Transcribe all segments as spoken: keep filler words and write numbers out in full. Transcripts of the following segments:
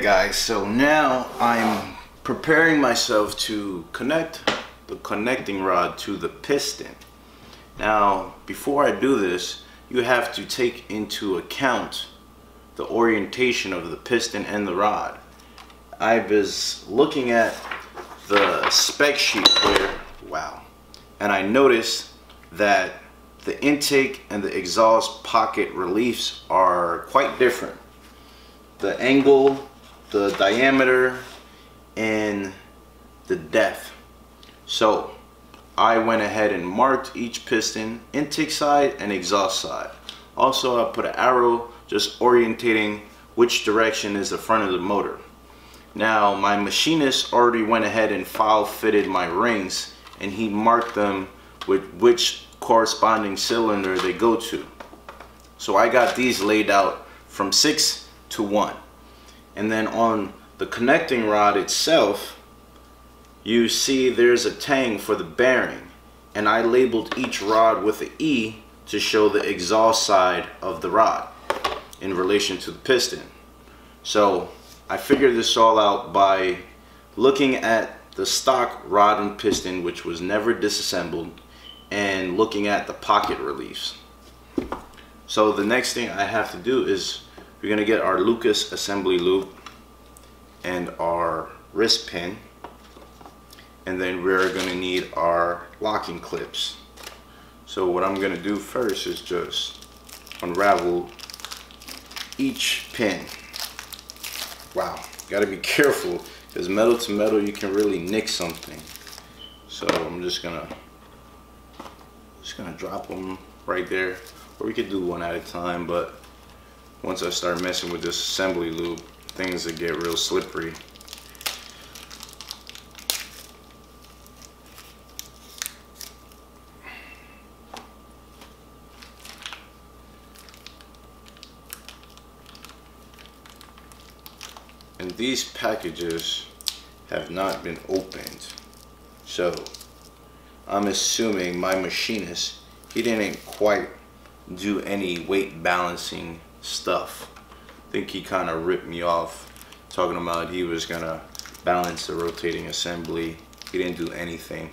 Okay guys, so now I'm preparing myself to connect the connecting rod to the piston. Now before I do this, you have to take into account the orientation of the piston and the rod. I was looking at the spec sheet here, wow, and I noticed that the intake and the exhaust pocket reliefs are quite different. The angle, the diameter, and the depth. So I went ahead and marked each piston, intake side and exhaust side. Also, I put an arrow just orientating which direction is the front of the motor. Now my machinist already went ahead and file fitted my rings, and he marked them with which corresponding cylinder they go to. So I got these laid out from six to one. And then on the connecting rod itself, you see there's a tang for the bearing, and I labeled each rod with an E to show the exhaust side of the rod in relation to the piston. So I figured this all out by looking at the stock rod and piston, which was never disassembled, and looking at the pocket reliefs. So the next thing I have to do is we're going to get our Lucas assembly loop and our wrist pin, and then we're going to need our locking clips. So what I'm going to do first is just unravel each pin. Wow, got to be careful because metal to metal you can really nick something. So I'm just going to just going to drop them right there, or we could do one at a time, but once I start messing with this assembly loop, things that get real slippery. And these packages have not been opened, so I'm assuming my machinist, he didn't quite do any weight balancing stuff. I think he kind of ripped me off talking about he was gonna balance the rotating assembly. He didn't do anything,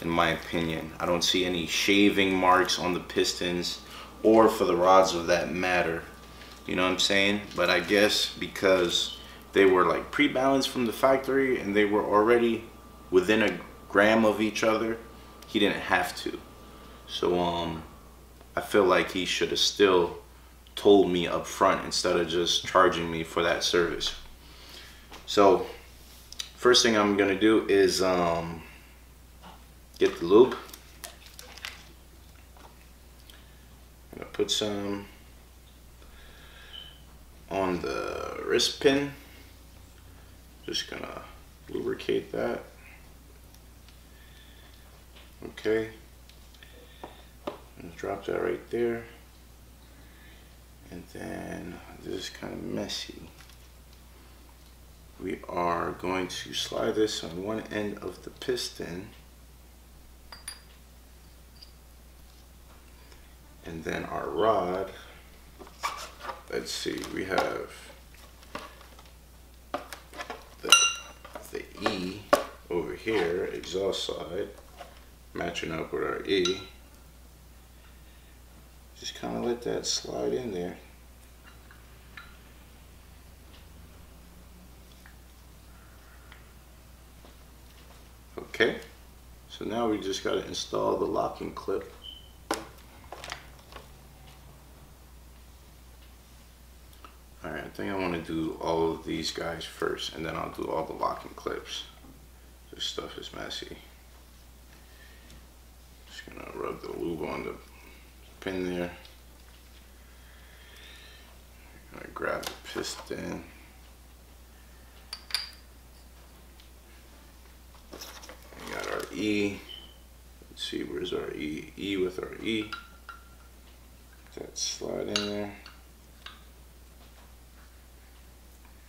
in my opinion. I don't see any shaving marks on the pistons or for the rods of that matter, you know what I'm saying? But I guess because they were like pre-balanced from the factory and they were already within a gram of each other, he didn't have to. So um I feel like he should have still told me up front instead of just charging me for that service. So first thing I'm gonna do is um, get the loop. I'm gonna put some on the wrist pin. Just gonna lubricate that. Okay, and drop that right there. And then this is kind of messy. We are going to slide this on one end of the piston, and then our rod. Let's see, we have the, the E over here, exhaust side, matching up with our E. Just kind of let that slide in there. Okay, so now we just got to install the locking clip. Alright, I think I want to do all of these guys first, and then I'll do all the locking clips. This stuff is messy. Just going to rub the lube on the pin there. I grab the piston. We got our E. Let's see, where's our E? E with our E. Put that slide in there.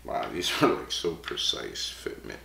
Wow, these are like so precise fitment.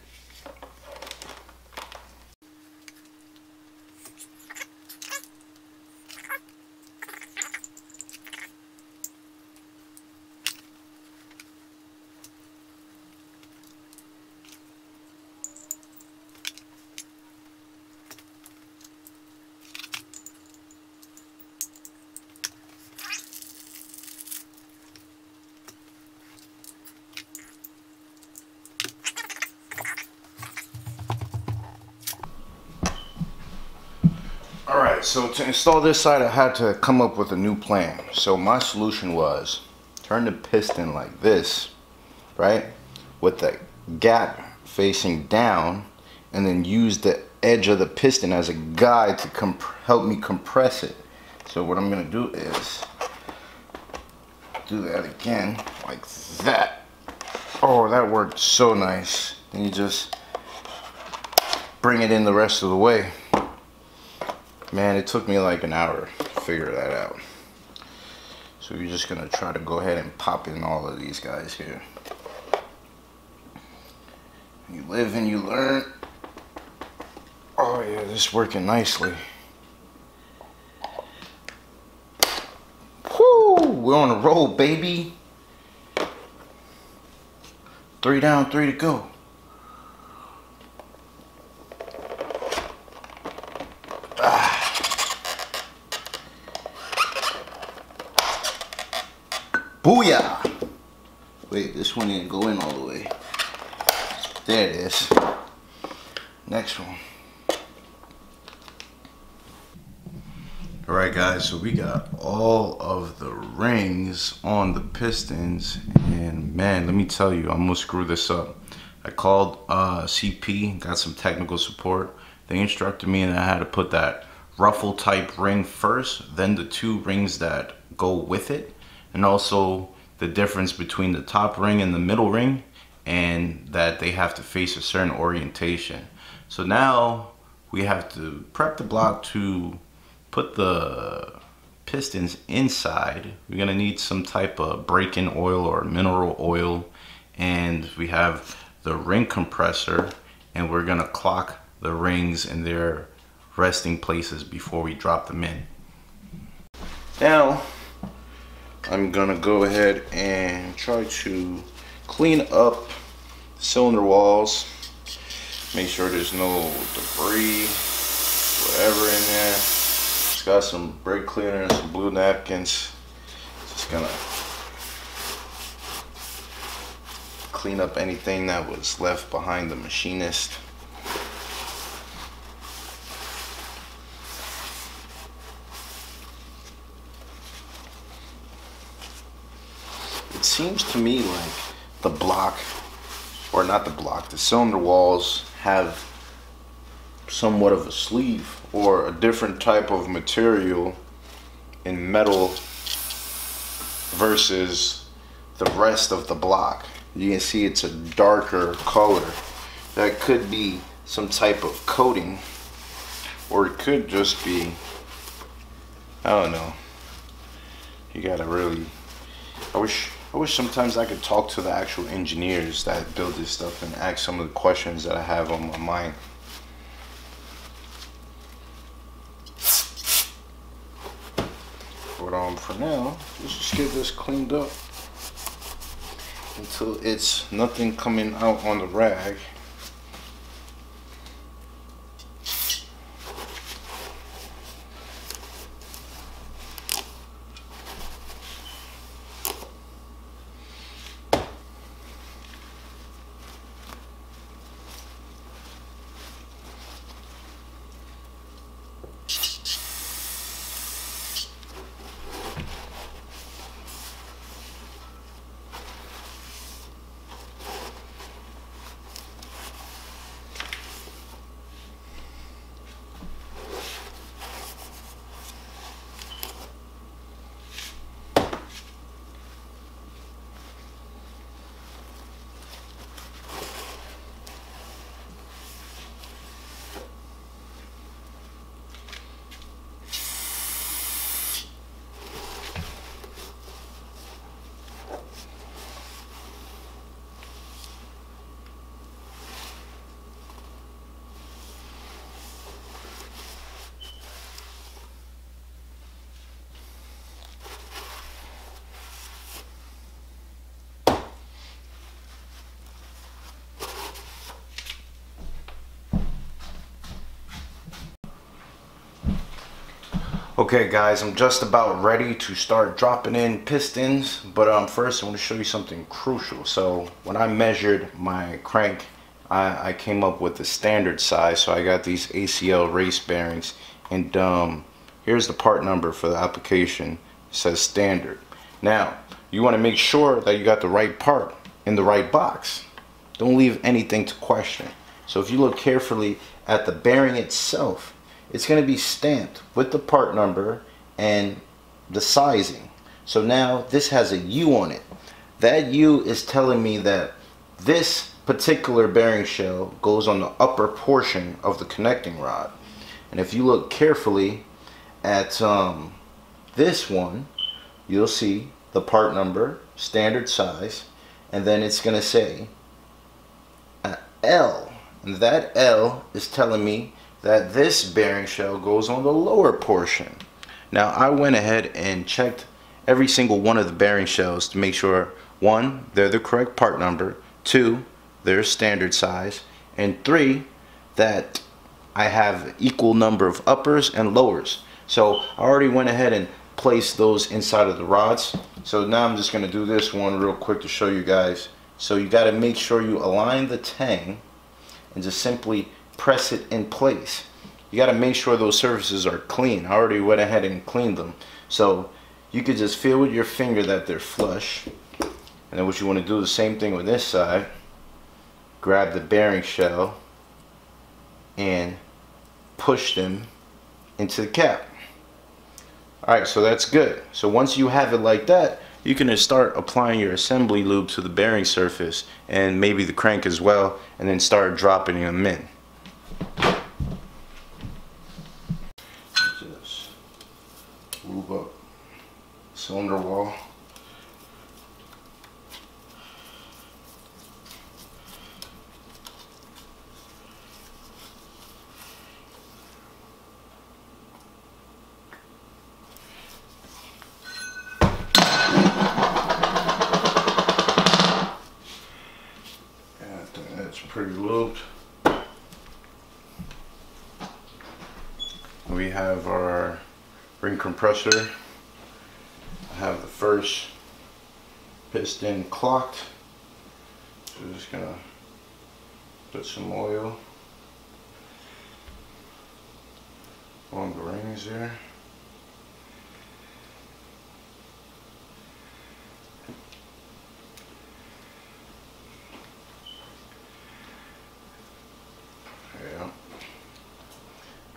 Alright, so to install this side, I had to come up with a new plan. So my solution was turn the piston like this, right, with the gap facing down, and then use the edge of the piston as a guide to comp help me compress it. So what I'm going to do is do that again, like that. Oh, that worked so nice. Then you just bring it in the rest of the way. Man, it took me like an hour to figure that out. So you're just going to try to go ahead and pop in all of these guys here. You live and you learn. Oh yeah, this is working nicely. Whoo, we're on a roll, baby. Three down, three to go. Booyah! Wait, this one didn't go in all the way. There it is. Next one. Alright guys, so we got all of the rings on the pistons, and man, let me tell you, I almost screwed this up. I called uh, C P, got some technical support. They instructed me and I had to put that ruffle type ring first, then the two rings that go with it, and also the difference between the top ring and the middle ring, and that they have to face a certain orientation. So now we have to prep the block to put the pistons inside. We're gonna need some type of break-in oil or mineral oil, and we have the ring compressor, and we're gonna clock the rings in their resting places before we drop them in. Now I'm gonna go ahead and try to clean up the cylinder walls, make sure there's no debris, whatever in there. Just got some brake cleaner and some blue napkins. Just gonna clean up anything that was left behind the machinist. It seems to me like the block, or not the block, the cylinder walls have somewhat of a sleeve or a different type of material in metal versus the rest of the block. You can see it's a darker color. That could be some type of coating, or it could just be, I don't know. You gotta really, I wish I wish sometimes I could talk to the actual engineers that build this stuff and ask some of the questions that I have on my mind. But um, for now, let's just get this cleaned up until it's nothing coming out on the rag. Okay guys, I'm just about ready to start dropping in pistons, but um, first I want to show you something crucial. So when I measured my crank, I, I came up with the standard size, so I got these A C L race bearings, and um, Here's the part number for the application. It says standard. Now, you want to make sure that you got the right part in the right box. Don't leave anything to question. So if you look carefully at the bearing itself, it's going to be stamped with the part number and the sizing. So now this has a U on it. That U is telling me that this particular bearing shell goes on the upper portion of the connecting rod. And if you look carefully at um, this one, you'll see the part number, standard size, and then it's going to say an L. And that L is telling me that this bearing shell goes on the lower portion. Now I went ahead and checked every single one of the bearing shells to make sure, one, they're the correct part number, two, they're standard size, and three, that I have equal number of uppers and lowers. So I already went ahead and placed those inside of the rods. So now I'm just going to do this one real quick to show you guys. So you got to make sure you align the tang and just simply press it in place. You got to make sure those surfaces are clean. I already went ahead and cleaned them. So you could just feel with your finger that they're flush. And then what you want to do is the same thing with this side. Grab the bearing shell and push them into the cap. Alright, so that's good. So once you have it like that, you can just start applying your assembly loop to the bearing surface and maybe the crank as well, and then start dropping them in. Just move up cylinder wall. We have our ring compressor. I have the first piston clocked. So we're just gonna put some oil on the rings there.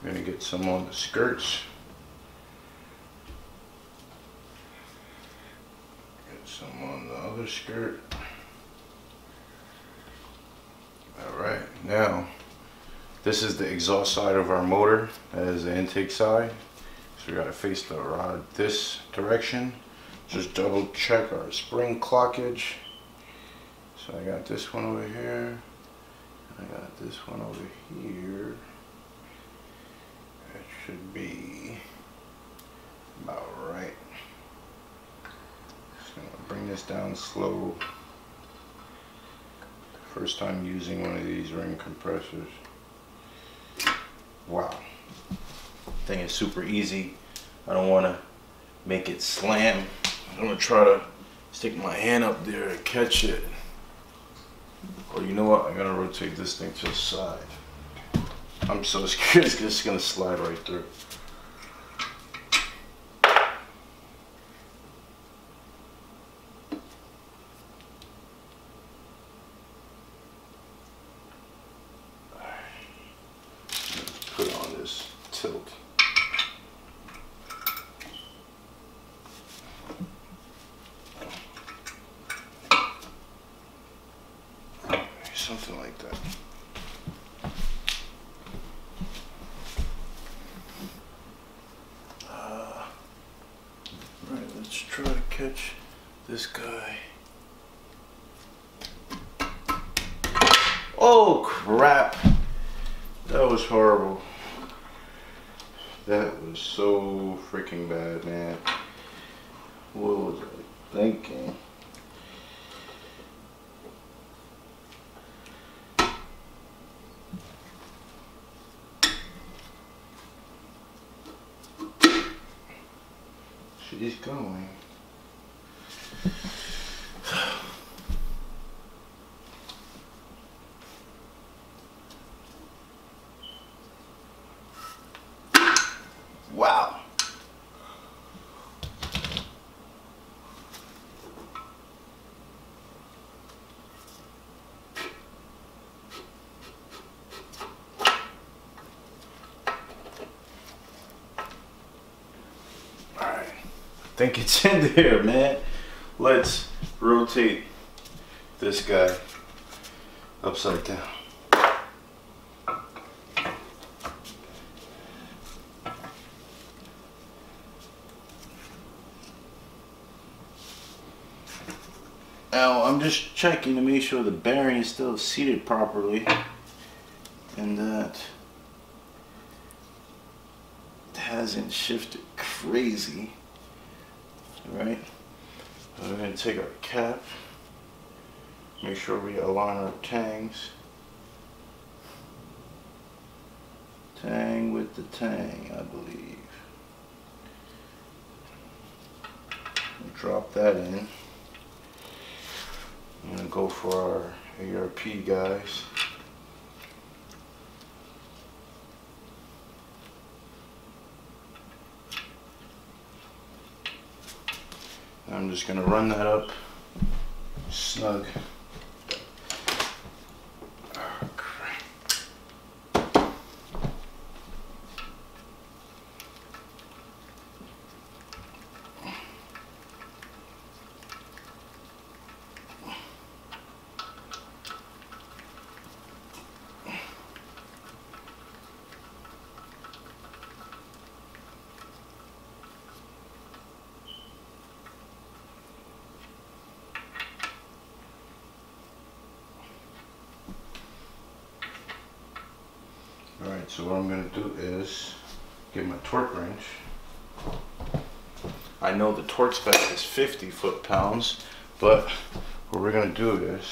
I'm going to get some on the skirts. Get some on the other skirt. Alright, now this is the exhaust side of our motor. That is the intake side. So we got to face the rod this direction. Just double check our spring clockage. So I got this one over here. I got this one over here. That should be about right. Just gonna bring this down slow. First time using one of these ring compressors. Wow. Thing is super easy. I don't wanna make it slam. I'm gonna try to stick my hand up there and catch it. Or you know what? I'm gonna rotate this thing to the side. I'm so scared it's just gonna slide right through. Let's put on this tilt. Something like that. Catch this guy. Oh crap! That was horrible. That was so freaking bad, man. What was I thinking? She's going. Wow, think it's in there, man. Let's rotate this guy upside down. Now I'm just checking to make sure the bearing is still seated properly and that it hasn't shifted crazy. Alright, we're going to take our cap, make sure we align our tangs. Tang with the tang, I believe. We'll drop that in. I'm going to go for our A R P guys. I'm just going to run that up snug. Oh, crap. Alright, so what I'm going to do is get my torque wrench. I know the torque spec is fifty foot-pounds, but what we're going to do is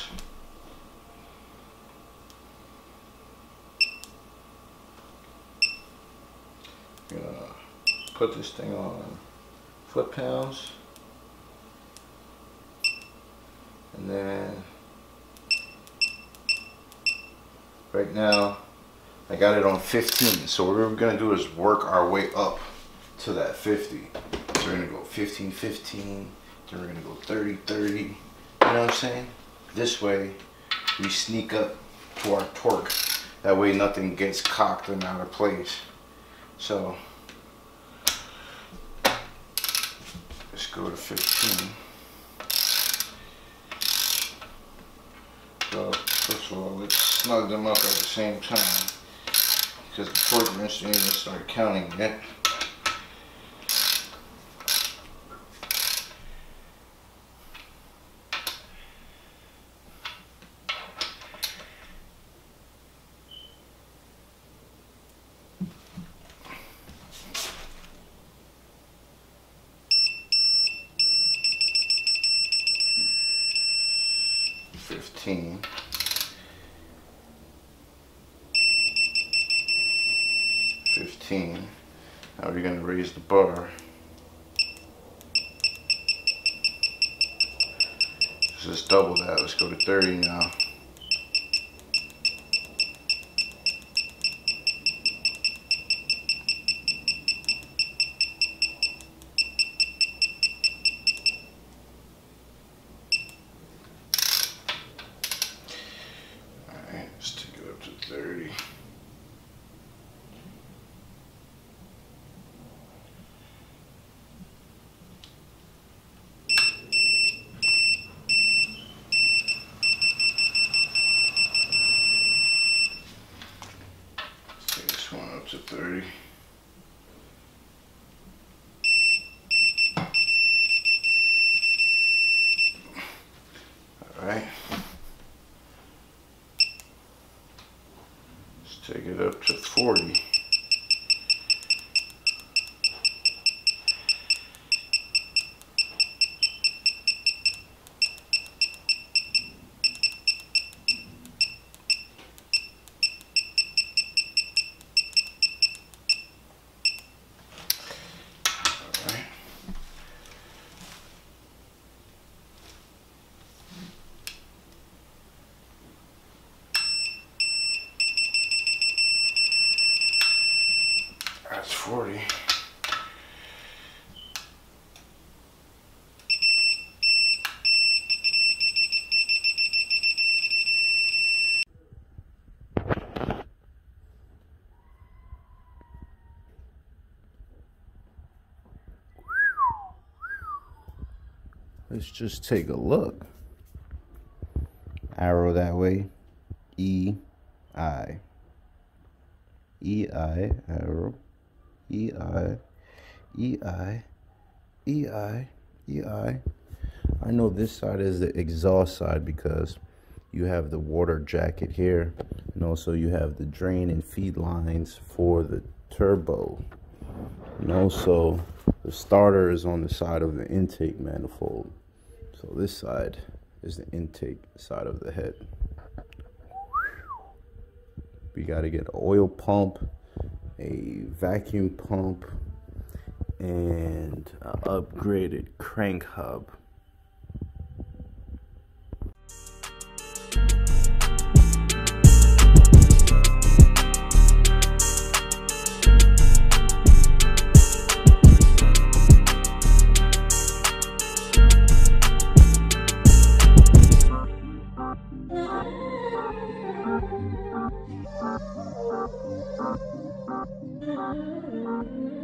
I'm going to put this thing on foot-pounds and then right now I got it on fifteen, so what we're going to do is work our way up to that fifty. So we're going to go fifteen, fifteen, then we're going to go thirty, thirty, you know what I'm saying? This way, we sneak up to our torque. That way nothing gets cocked and out of place. So, let's go to fifteen. So, first of all, let's snug them up at the same time, because the torque wrench didn't even start counting yet. Fifteen. fifteen. Now we're going to raise the bar. Let's just double that. Let's go to thirty now. Alright, let's take it up to thirty. To thirty. All right. Let's take it up to forty. forty. Let's just take a look. Arrow that way. E, I. E, I, arrow. E, I. E, I. E, I. E, I. I know this side is the exhaust side because you have the water jacket here, and also you have the drain and feed lines for the turbo. And also the starter is on the side of the intake manifold. So this side is the intake side of the head. We got to get an oil pump, a vacuum pump, and an upgraded crank hub.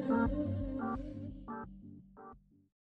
Thank you.